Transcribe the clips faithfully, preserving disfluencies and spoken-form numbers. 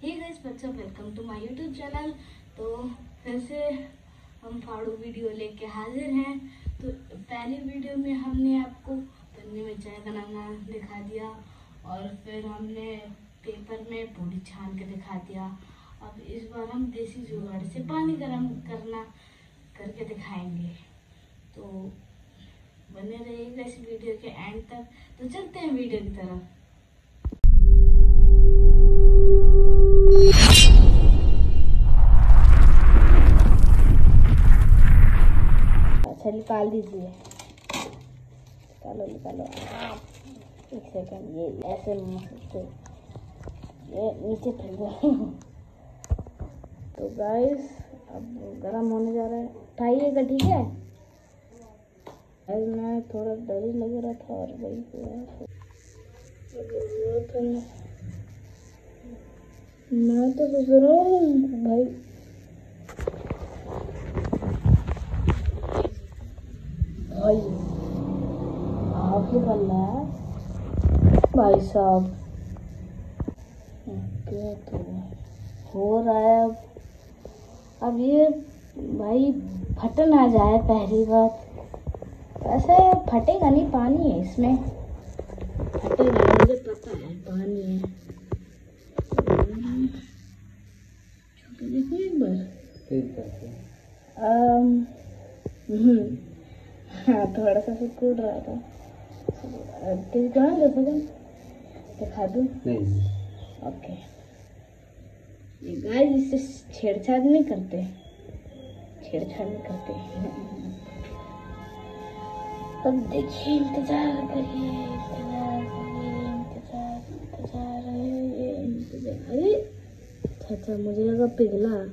Hey guys what's up, welcome to my YouTube channel. तो फिर से हम फाड़ू वीडियो लेके हाजिर हैं। तो पहली वीडियो में हमने आपको पन्ने में चाय बनाना दिखा दिया और फिर हमने पेपर में पूरी छान के दिखा दिया। अब इस बार हम देसी जुगाड़ से पानी गर्म करना करके दिखाएंगे, तो बने रहिएगा इस वीडियो के एंड तक। तो चलते हैं वीडियो की तरफ। अच्छा निकाल दीजिए, निकालो निकालो एक सेकंड, ये ऐसे ये नीचे फेंक दो। तो गाइस अब गर्म होने जा रहा है, उठाइएगा ठीक है। आज मैं थोड़ा डर ही लग रहा था और वही हुआ। मैं तो जरूर भाई भाई आपके बनना है भाई साहब। ओके तो हो रहा है। अब अब ये भाई फट ना जाए पहली बात। वैसे फटेगा नहीं, पानी है इसमें, फटेगा मुझे पता है, पानी है। देखो एक बार ठीक है। हाँ थोड़ा सा सिकुड़ रहा था, तेज कहाँ गया भगन, दिखा दूँ? नहीं ओके। ये गाइस इससे छेड़छाड़ नहीं करते, छेड़छाड़ नहीं करते। अब देखिए, इंतजार करिए, इंतजार करिए, इंतजार इंतजार है इंतजार। अरे अच्छा मुझे लगा पिघला।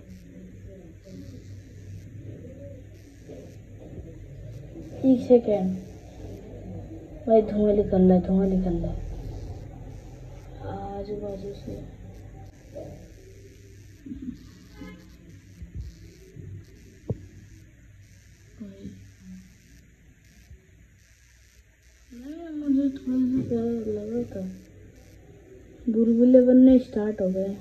एक सेकेंड भाई, धुआं निकल रहा है, धुआं निकल रहा है आजू बाजू से। मुझे थोड़ा सा लगा था, बुलबुले बनने स्टार्ट हो गए।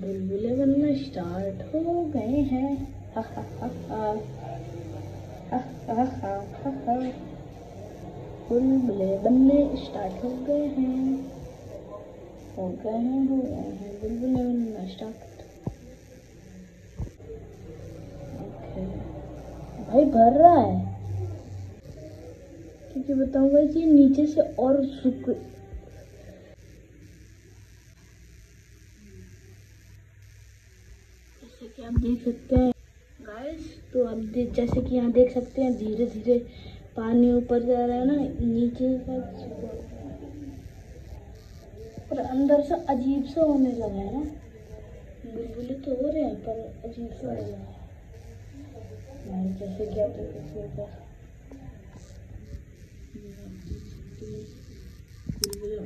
बुलबुले बनना स्टार्ट हो गए हैं। हा हा हा हा हा हा हा, बुलबुले बनने स्टार्ट हो गए हैं, हो गए हैं, हो गए हैं, बुलबुले बनना स्टार्ट। ओके भाई भर रहा है, क्योंकि बताऊंगा कि नीचे से और सूख। जैसे कि आप देख सकते हैं गाइस, तो आप देख जैसे कि यहाँ देख सकते हैं, धीरे धीरे पानी ऊपर जा रहा है ना, नीचे पर अंदर से अजीब सा होने लगा है ना। बुलबुले तो हो रहे हैं पर अजीब सा होने लगा है, जैसे कि आप देख सकते हैं।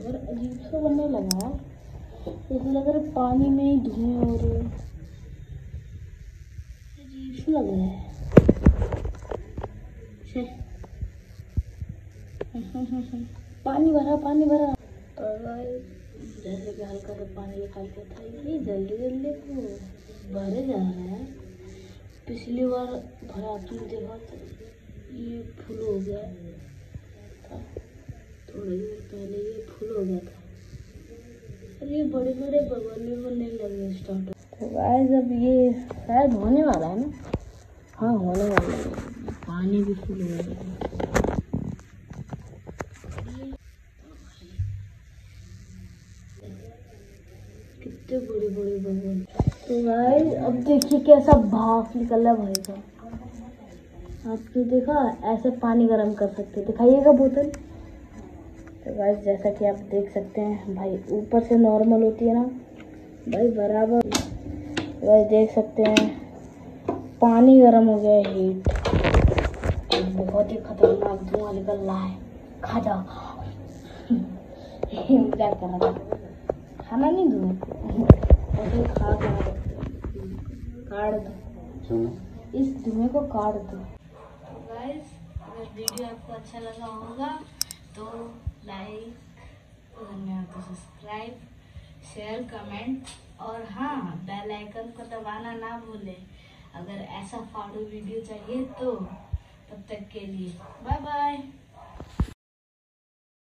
और अजीब सा बनने लगा, जैसे लग रहा है पानी में ही धुएं हो रहे, अजीब सा लग रहा है। पानी भरा, पानी भरा। और जैसे कि हल्का सा पानी निकालता था, ये जल्दी जल्दी को भरे जा रहा है। पिछली बार भरा तुम देखा था, ये फुल हो गया था, थोड़ी देर पहले ये फुल हो गया था। ये बड़े बड़े बबले बनने लगे स्टार्ट। तो गाइस अब ये शायद होने वाला है ना, हाँ होने वाला है, पानी भी फुल हो गया था। कितने बड़े बड़े बबले। तो गाइस अब देखिए कैसा भाप निकल रहा भाई का। आपने देखा ऐसे पानी गर्म कर सकते, दिखाइएगा बोतल। तो गाइस जैसा कि आप देख सकते हैं भाई, ऊपर से नॉर्मल होती है ना भाई बराबर। गाइस देख सकते हैं पानी गर्म हो गया है, हीट। तो बहुत ही खतरनाक धुआं निकल रहा है। खा जा क्या कर रहा था, खाना नहीं धुआं तो खा काट दो, इस धुएं को काट दो। तो गाइस अगर वीडियो आपको अच्छा लगा होगा तो लाइक करना तो सब्सक्राइब, शेयर, कमेंट और हाँ बेल आइकन को दबाना ना भूले। अगर ऐसा फाड़ू वीडियो चाहिए तो तब तक के लिए बाय बाय।